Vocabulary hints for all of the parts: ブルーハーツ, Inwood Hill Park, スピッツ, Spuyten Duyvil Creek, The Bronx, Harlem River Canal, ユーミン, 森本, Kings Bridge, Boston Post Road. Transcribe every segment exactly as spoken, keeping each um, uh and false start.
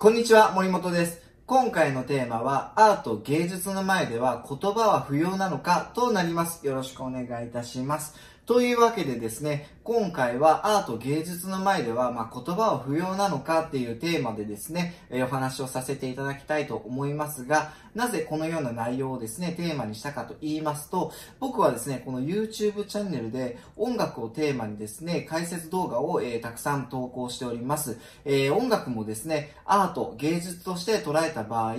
こんにちは、森本です。今回のテーマは、アート、芸術の前では言葉は不要なのかとなります。よろしくお願いいたします。というわけでですね、今回はアート、芸術の前では、まあ、言葉は不要なのかっていうテーマでですね、えー、お話をさせていただきたいと思いますが、なぜこのような内容をですね、テーマにしたかと言いますと、僕はですね、この YouTube チャンネルで音楽をテーマにですね、解説動画を、えー、たくさん投稿しております。えー、音楽もですね、アート、芸術として捉えた場合、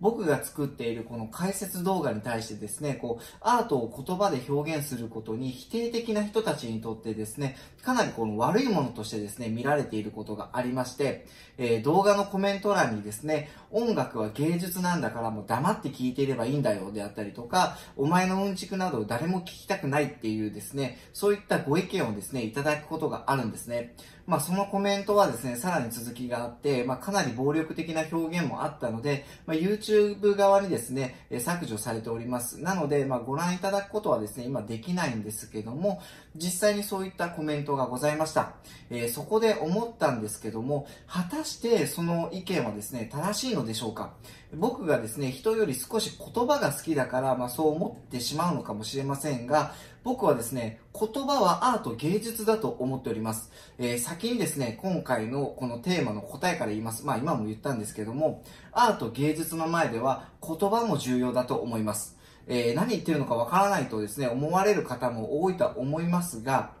僕が作っているこの解説動画に対してですね、こう、アートを言葉で表現することに否定的な人たちにとってですね、かなりこの悪いものとしてですね、見られていることがありまして、えー、動画のコメント欄にですね、音楽は芸術なんだからもう黙って聴いていればいいんだよであったりとか、お前のうんちくなどを誰も聞きたくないっていうですね、そういったご意見をですね、いただくことがあるんですね。まあそのコメントはですね、さらに続きがあって、まあかなり暴力的な表現もあったので、まあ、YouTube YouTube 側にですね、削除されております。なので、まあ、ご覧いただくことはですね、今できないんですけども、実際にそういったコメントがございました。えー、そこで思ったんですけども、果たしてその意見はですね、正しいのでしょうか？僕がですね、人より少し言葉が好きだから、まあ、そう思ってしまうのかもしれませんが、僕はですね、言葉はアート芸術だと思っております。えー、先にですね、今回のこのテーマの答えから言います。まあ今も言ったんですけども、アート芸術の前では言葉も重要だと思います。えー、何言ってるのかわからないとですね、思われる方も多いとは思いますが、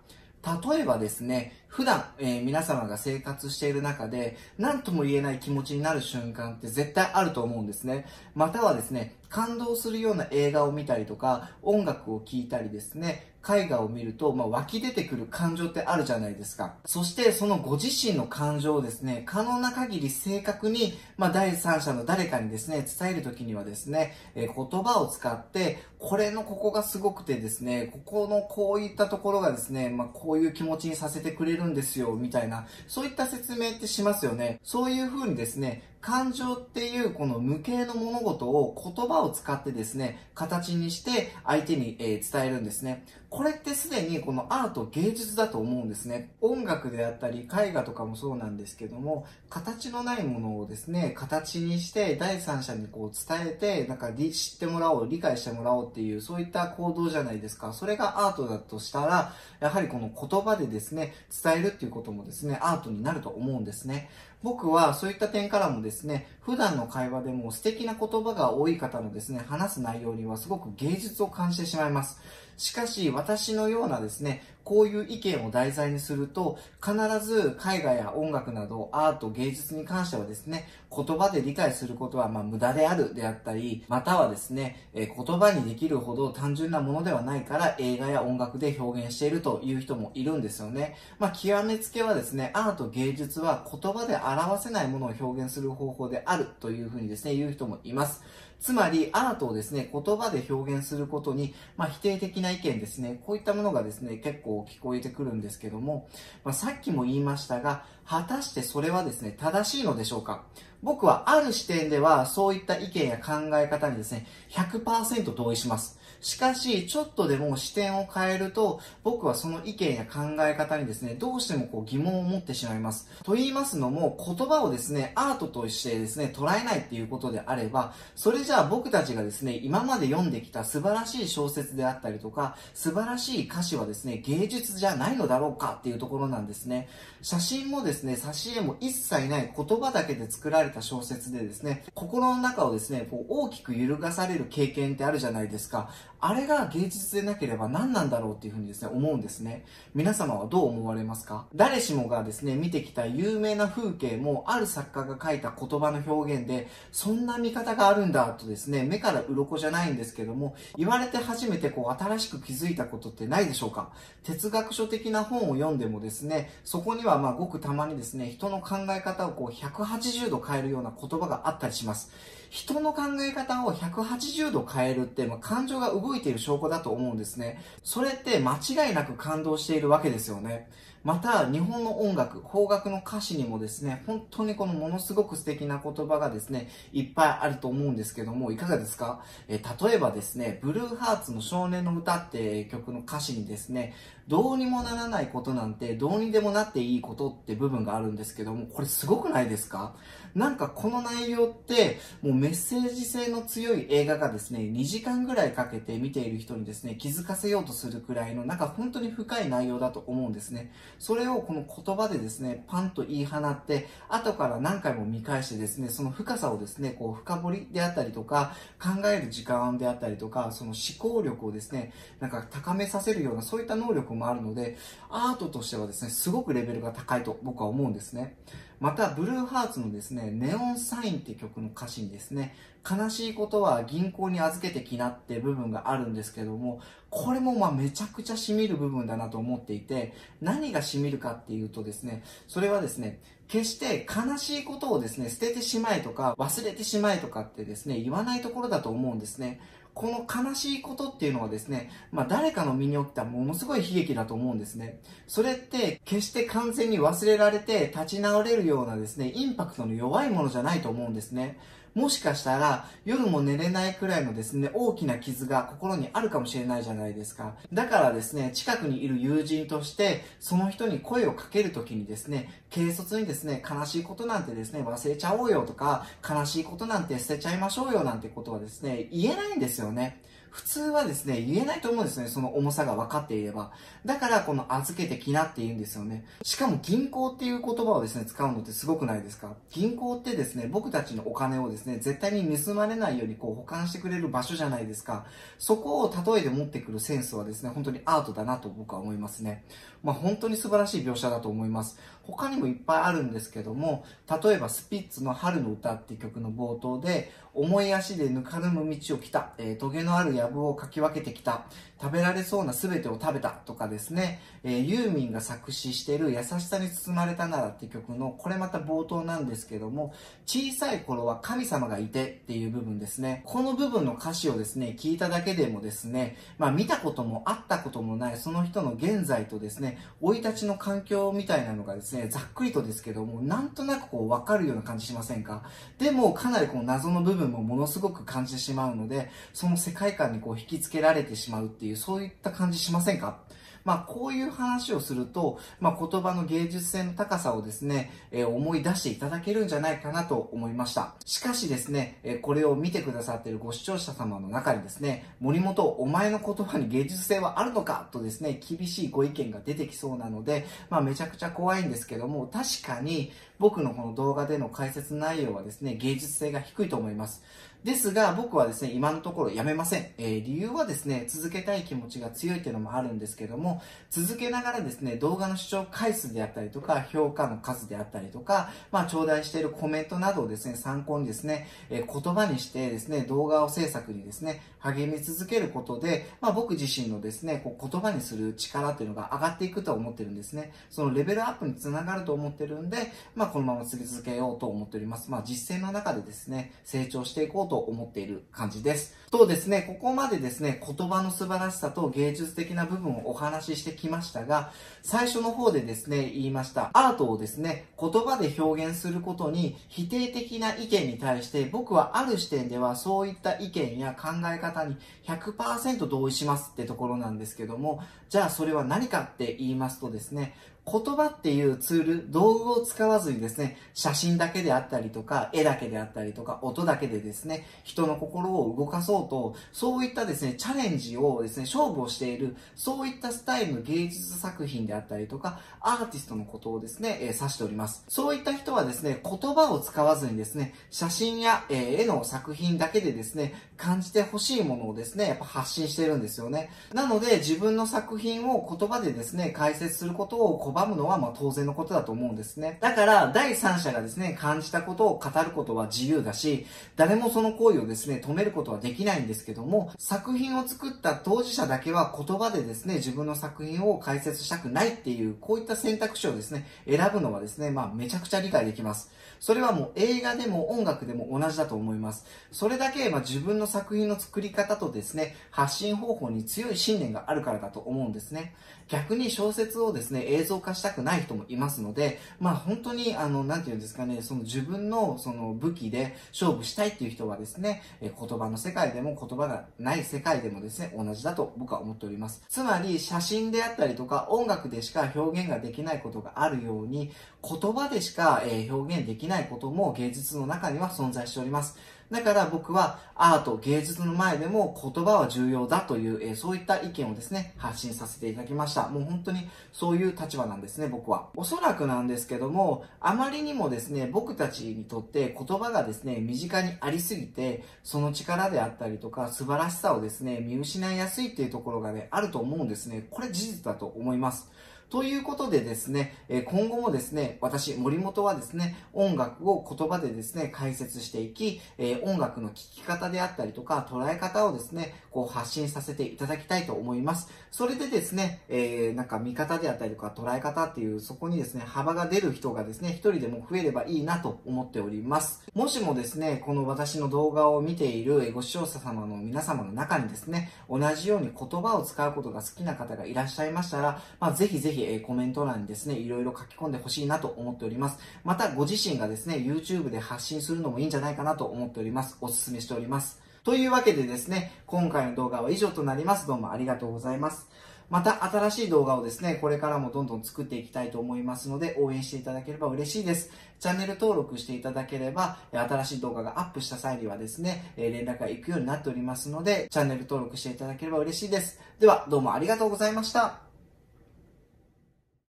例えばですね、普段、えー、皆様が生活している中で何とも言えない気持ちになる瞬間って絶対あると思うんですね。またはですね、感動するような映画を見たりとか、音楽を聴いたりですね、絵画を見ると、まあ、湧き出てくる感情ってあるじゃないですか。そして、そのご自身の感情をですね、可能な限り正確に、まあ、第三者の誰かにですね、伝えるときにはですね、えー、言葉を使って、これのここがすごくてですね、ここのこういったところがですね、まあ、こういう気持ちにさせてくれるんですよ、みたいな、そういった説明ってしますよね。そういう風にですね、感情っていうこの無形の物事を言葉を使ってですね、形にして相手に伝えるんですね。これってすでにこのアート芸術だと思うんですね。音楽であったり絵画とかもそうなんですけども、形のないものをですね、形にして第三者にこう伝えて、なんか知ってもらおう、理解してもらおうっていうそういった行動じゃないですか。それがアートだとしたら、やはりこの言葉でですね、伝えるっていうこともですね、アートになると思うんですね。僕はそういった点からもですね、普段の会話でも素敵な言葉が多い方のですね、話す内容にはすごく芸術を感じてしまいます。しかし、私のようなですね、こういう意見を題材にすると、必ず絵画や音楽などアート、芸術に関してはですね、言葉で理解することはまあ無駄であるであったり、またはですね、えー、言葉にできるほど単純なものではないから映画や音楽で表現しているという人もいるんですよね。まあ極めつけはですね、アート、芸術は言葉で表せないものを表現する方法であるというふうにですね、言う人もいます。つまり、アートをですね、言葉で表現することに、まあ、否定的な意見ですね、こういったものがですね、結構聞こえてくるんですけども、まあ、さっきも言いましたが、果たしてそれはですね、正しいのでしょうか？僕はある視点では、そういった意見や考え方にですね、ひゃくパーセント 同意します。しかし、ちょっとでも視点を変えると、僕はその意見や考え方にですね、どうしてもこう疑問を持ってしまいます。と言いますのも、言葉をですね、アートとしてですね、捉えないっていうことであれば、それじゃあ僕たちがですね、今まで読んできた素晴らしい小説であったりとか、素晴らしい歌詞はですね、芸術じゃないのだろうかっていうところなんですね。写真もですね、挿絵も一切ない言葉だけで作られた小説でですね、心の中をですね、こう大きく揺るがされる経験ってあるじゃないですか。あれが芸術でなければ何なんだろうっていうふうにですね、思うんですね。皆様はどう思われますか？誰しもがですね、見てきた有名な風景も、ある作家が書いた言葉の表現で、そんな見方があるんだとですね、目から鱗じゃないんですけども、言われて初めてこう、新しく気づいたことってないでしょうか？哲学書的な本を読んでもですね、そこにはまあ、ごくたまにですね、人の考え方をこう、ひゃくはちじゅうど変えるような言葉があったりします。人の考え方をひゃくはちじゅうど変えるって、まあ、感情が動いている証拠だと思うんですね。それって間違いなく感動しているわけですよね。また日本の音楽、邦楽の歌詞にもですね、本当にこのものすごく素敵な言葉がですね、いっぱいあると思うんですけども、いかがですか？えー、例えばですね、ブルーハーツの少年の歌って曲の歌詞にですね、どうにもならないことなんてどうにでもなっていいことって部分があるんですけども、これすごくないですか？なんかこの内容ってもうメッセージ性の強い映画がですね、にじかんぐらいかけて見ている人にですね、気づかせようとするくらいのなんか本当に深い内容だと思うんですね。それをこの言葉でですね、パンと言い放って、後から何回も見返してですね、その深さをですね、こう深掘りであったりとか、考える時間であったりとか、その思考力をですね、なんか高めさせるようなそういった能力もあるので、アートとしてはですね、すごくレベルが高いと僕は思うんですね。また、ブルーハーツのですね、ネオンサインって曲の歌詞にですね、悲しいことは銀行に預けてきなって部分があるんですけども、これもまあめちゃくちゃ染みる部分だなと思っていて、何が染みるかっていうとですね、それはですね、決して悲しいことをですね、捨ててしまえとか、忘れてしまえとかってですね、言わないところだと思うんですね。この悲しいことっていうのはですね、まあ誰かの身に起きたものすごい悲劇だと思うんですね。それって決して完全に忘れられて立ち直れるようなですね、インパクトの弱いものじゃないと思うんですね。もしかしたら夜も寝れないくらいのですね、大きな傷が心にあるかもしれないじゃないですか。だからですね、近くにいる友人としてその人に声をかけるときにですね、軽率にですね、悲しいことなんてですね、忘れちゃおうよとか、悲しいことなんて捨てちゃいましょうよなんてことはですね、言えないんですよね。普通はですね、言えないと思うんですね。その重さが分かっていれば。だから、この預けてきなって言うんですよね。しかも銀行っていう言葉をですね、使うのってすごくないですか？銀行ってですね、僕たちのお金をですね、絶対に盗まれないようにこう保管してくれる場所じゃないですか。そこを例えで持ってくるセンスはですね、本当にアートだなと僕は思いますね。まあ本当に素晴らしい描写だと思います。他にもいっぱいあるんですけども、例えばスピッツの春の歌っていう曲の冒頭で、重い足でぬかるむ道を来た、えー、棘のある藪をかき分けてきた、食べられそうな全てを食べたとかですね、えー、ユーミンが作詞している優しさに包まれたならっていう曲の、これまた冒頭なんですけども、小さい頃は神様がいてっていう部分ですね。この部分の歌詞をですね、聞いただけでもですね、まあ見たこともあったこともないその人の現在とですね、生い立ちの環境みたいなのがですね、ざっくりとですけども、なんとなくこう分かるような感じしませんか？でもかなりこの謎の部分もものすごく感じてしまうので、その世界観にこう引きつけられてしまうっていう、そういった感じしませんか？まあこういう話をすると、まあ言葉の芸術性の高さをですね、えー、思い出していただけるんじゃないかなと思いました。しかしですね、えー、これを見てくださっているご視聴者様の中にですね、森本、お前の言葉に芸術性はあるのかとですね、厳しいご意見が出てきそうなので、まあめちゃくちゃ怖いんですけども、確かに僕のこの動画での解説内容はですね、芸術性が低いと思います。ですが、僕はですね、今のところやめません。えー、理由はですね、続けたい気持ちが強いというのもあるんですけども、続けながらですね、動画の視聴回数であったりとか、評価の数であったりとか、まあ、頂戴しているコメントなどをですね、参考にですね、えー、言葉にしてですね、動画を制作にですね、励み続けることで、まあ、僕自身のですね、こう言葉にする力というのが上がっていくと思ってるんですね。そのレベルアップにつながると思ってるんで、まあ、このまま続けようと思っております。まあ、実践の中でですね、成長していこうと思っている感じです。とですね、ここまでですね、言葉の素晴らしさと芸術的な部分をお話ししてきましたが、最初の方でですね、言いました。アートをですね、言葉で表現することに否定的な意見に対して、僕はある視点ではそういった意見や考え方に ひゃくパーセント 同意しますってところなんですけども、じゃあそれは何かって言いますとですね、言葉っていうツール、道具を使わずにですね、写真だけであったりとか、絵だけであったりとか、音だけでですね、人の心を動かそうと、そういったですね、チャレンジをですね、勝負をしている、そういったスタイルの芸術作品であったりとか、アーティストのことをですね、えー、指しております。そういった人はですね、言葉を使わずにですね、写真や、えー、絵の作品だけでですね、感じてほしいものをですね、やっぱ発信してるんですよね。なので、自分の作品を言葉でですね、解説することを拒むのはまあ当然のことだと思うんですね。だから第三者がですね、感じたことを語ることは自由だし、誰もその行為をですね、止めることはできないんですけども、作品を作った当事者だけは言葉でですね、自分の作品を解説したくないっていう、こういった選択肢をですね、選ぶのはですね、まあめちゃくちゃ理解できます。それはもう映画でも音楽でも同じだと思います。それだけまあ自分の作品の作り方とですね、発信方法に強い信念があるからだと思うんですね。逆に小説をですね、映像消化したくない人もいますので、まあ本当に、あの、なんていうんですかね、その自分のその武器で勝負したいっていう人はですね、言葉の世界でも言葉がない世界でもですね、同じだと僕は思っております。つまり、写真であったりとか音楽でしか表現ができないことがあるように、言葉でしか表現できないことも芸術の中には存在しております。だから僕はアート、芸術の前でも言葉は重要だという、えー、そういった意見をですね、発信させていただきました。もう本当にそういう立場なんですね、僕は。おそらくなんですけども、あまりにもですね、僕たちにとって言葉がですね、身近にありすぎて、その力であったりとか、素晴らしさをですね、見失いやすいっていうところがね、あると思うんですね。これ事実だと思います。ということでですね、今後もですね、私、森本はですね、音楽を言葉でですね、解説していき、音楽の聴き方であったりとか、捉え方をですね、こう発信させていただきたいと思います。それでですね、えー、なんか見方であったりとか、捉え方っていう、そこにですね、幅が出る人がですね、一人でも増えればいいなと思っております。もしもですね、この私の動画を見ているご視聴者様の皆様の中にですね、同じように言葉を使うことが好きな方がいらっしゃいましたら、まあ、ぜひぜひ、コメント欄にですね、いろいろ書き込んでほしいなと思っております。また、ご自身がですね、YouTube で発信するのもいいんじゃないかなと思っております。お勧めしております。というわけでですね、今回の動画は以上となります。どうもありがとうございます。また新しい動画をですね、これからもどんどん作っていきたいと思いますので、応援していただければ嬉しいです。チャンネル登録していただければ、新しい動画がアップした際にはですね、連絡が行くようになっておりますので、チャンネル登録していただければ嬉しいです。では、どうもありがとうございました。